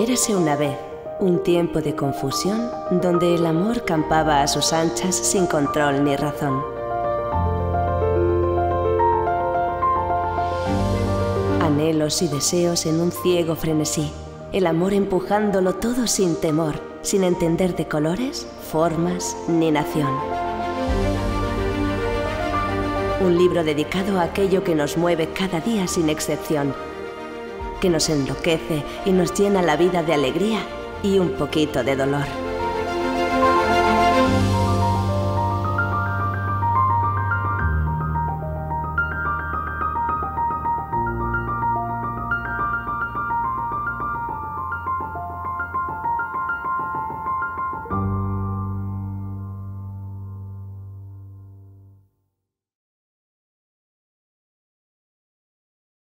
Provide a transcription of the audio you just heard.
Érase una vez, un tiempo de confusión donde el amor campaba a sus anchas sin control ni razón. Anhelos y deseos en un ciego frenesí, el amor empujándolo todo sin temor, sin entender de colores, formas ni nación. Un libro dedicado a aquello que nos mueve cada día sin excepción, que nos enloquece y nos llena la vida de alegría y un poquito de dolor.